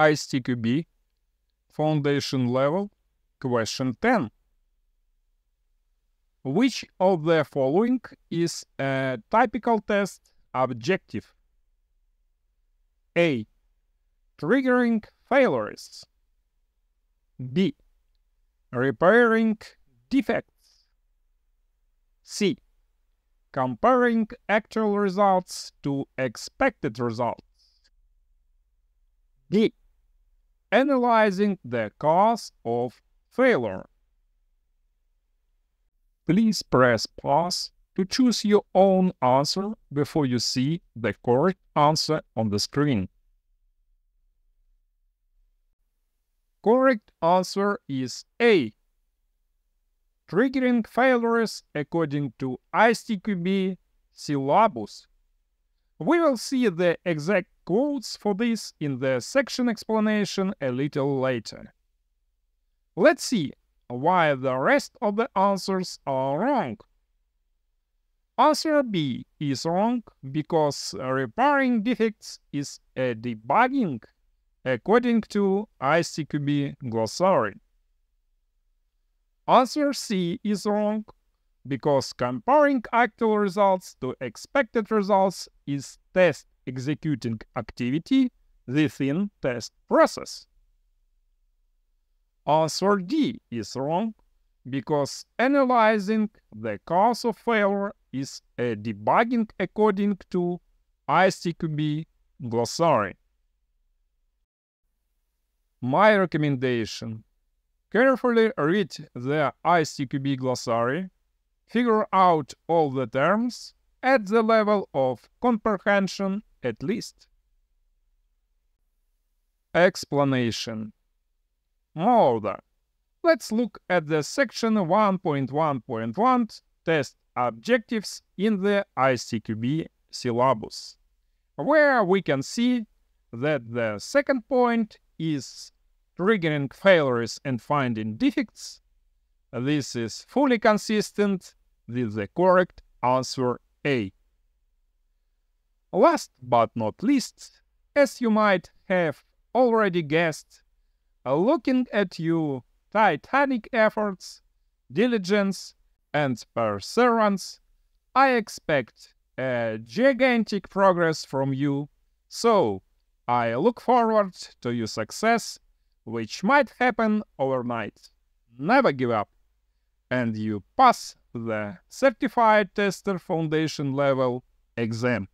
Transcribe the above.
ISTQB Foundation Level Question 10. Which of the following is a typical test objective? A. Triggering failures. B. Repairing defects. C. Comparing actual results to expected results. D. Analyzing the cause of failure. Please press pause to choose your own answer before you see the correct answer on the screen. Correct answer is A. Triggering failures according to ISTQB syllabus. We will see the exact quotes for this in the section explanation a little later. Let's see why the rest of the answers are wrong. Answer B is wrong because repairing defects is a debugging according to ISTQB glossary. Answer C is wrong because comparing actual results to expected results is test executing activity within test process. Answer D is wrong because analyzing the cause of failure is a debugging according to ISTQB glossary. My recommendation: carefully read the ISTQB glossary, figure out all the terms at the level of comprehension at least. Explanation. Moreover, let's look at the section 1.1.1 test objectives in the ISTQB syllabus, where we can see that the second point is triggering failures and finding defects. This is fully consistent with the correct answer A. Last but not least, as you might have already guessed, looking at your titanic efforts, diligence and perseverance, I expect a gigantic progress from you, so I look forward to your success, which might happen overnight. Never give up, and you pass the Certified Tester Foundation Level exam.